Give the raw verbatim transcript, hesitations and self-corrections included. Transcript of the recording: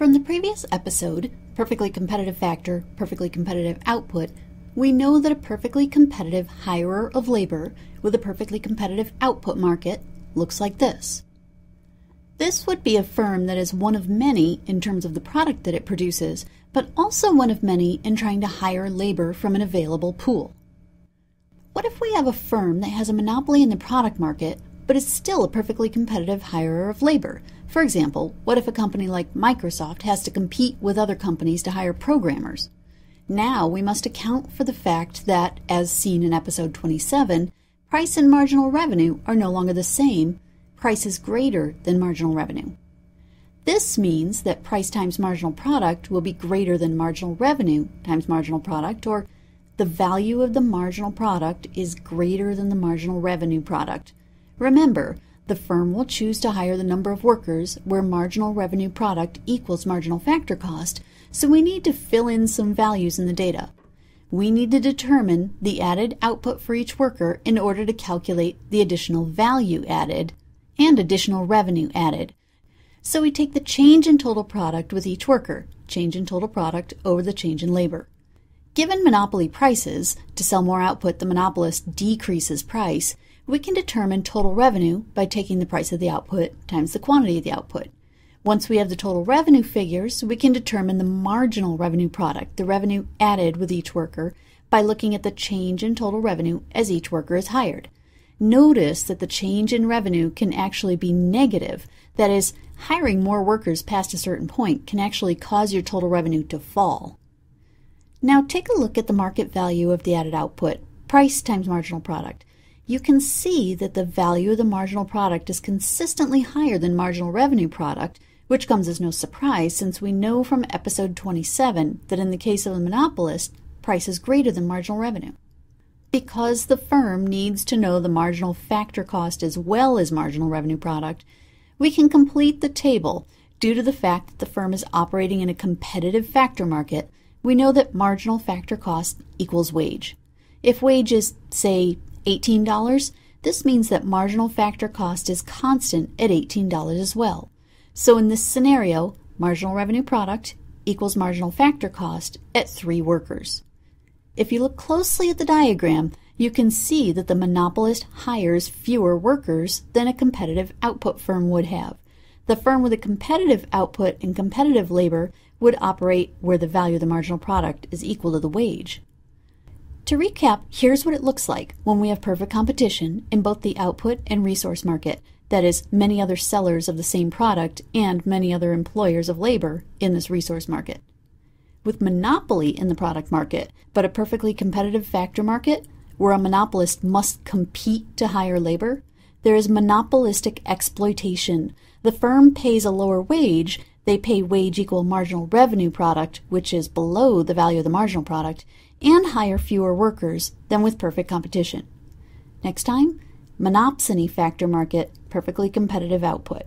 From the previous episode, Perfectly Competitive Factor, Perfectly Competitive Output, we know that a perfectly competitive hirer of labor with a perfectly competitive output market looks like this. This would be a firm that is one of many in terms of the product that it produces, but also one of many in trying to hire labor from an available pool. What if we have a firm that has a monopoly in the product market, but is still a perfectly competitive hirer of labor? For example, what if a company like Microsoft has to compete with other companies to hire programmers? Now we must account for the fact that, as seen in episode twenty-seven, price and marginal revenue are no longer the same. Price is greater than marginal revenue. This means that price times marginal product will be greater than marginal revenue times marginal product, or the value of the marginal product is greater than the marginal revenue product. Remember, the firm will choose to hire the number of workers where marginal revenue product equals marginal factor cost, so we need to fill in some values in the data. We need to determine the added output for each worker in order to calculate the additional value added and additional revenue added. So we take the change in total product with each worker, change in total product over the change in labor. Given monopoly prices, to sell more output the monopolist decreases price, we can determine total revenue by taking the price of the output times the quantity of the output. Once we have the total revenue figures, we can determine the marginal revenue product, the revenue added with each worker, by looking at the change in total revenue as each worker is hired. Notice that the change in revenue can actually be negative. That is, hiring more workers past a certain point can actually cause your total revenue to fall. Now take a look at the market value of the added output, price times marginal product. You can see that the value of the marginal product is consistently higher than marginal revenue product, which comes as no surprise since we know from episode twenty-seven that in the case of a monopolist, price is greater than marginal revenue. Because the firm needs to know the marginal factor cost as well as marginal revenue product, we can complete the table due to the fact that the firm is operating in a competitive factor market. We know that marginal factor cost equals wage. If wage is, say, eighteen dollars, this means that marginal factor cost is constant at eighteen dollars as well. So in this scenario, marginal revenue product equals marginal factor cost at three workers. If you look closely at the diagram, you can see that the monopolist hires fewer workers than a competitive output firm would have. The firm with a competitive output and competitive labor would operate where the value of the marginal product is equal to the wage. To recap, here's what it looks like when we have perfect competition in both the output and resource market, that is, many other sellers of the same product and many other employers of labor in this resource market. With monopoly in the product market, but a perfectly competitive factor market where a monopolist must compete to hire labor, there is monopolistic exploitation. The firm pays a lower wage, they pay wage equal marginal revenue product, which is below the value of the marginal product, and hire fewer workers than with perfect competition. Next time, monopsony factor market, perfectly competitive output.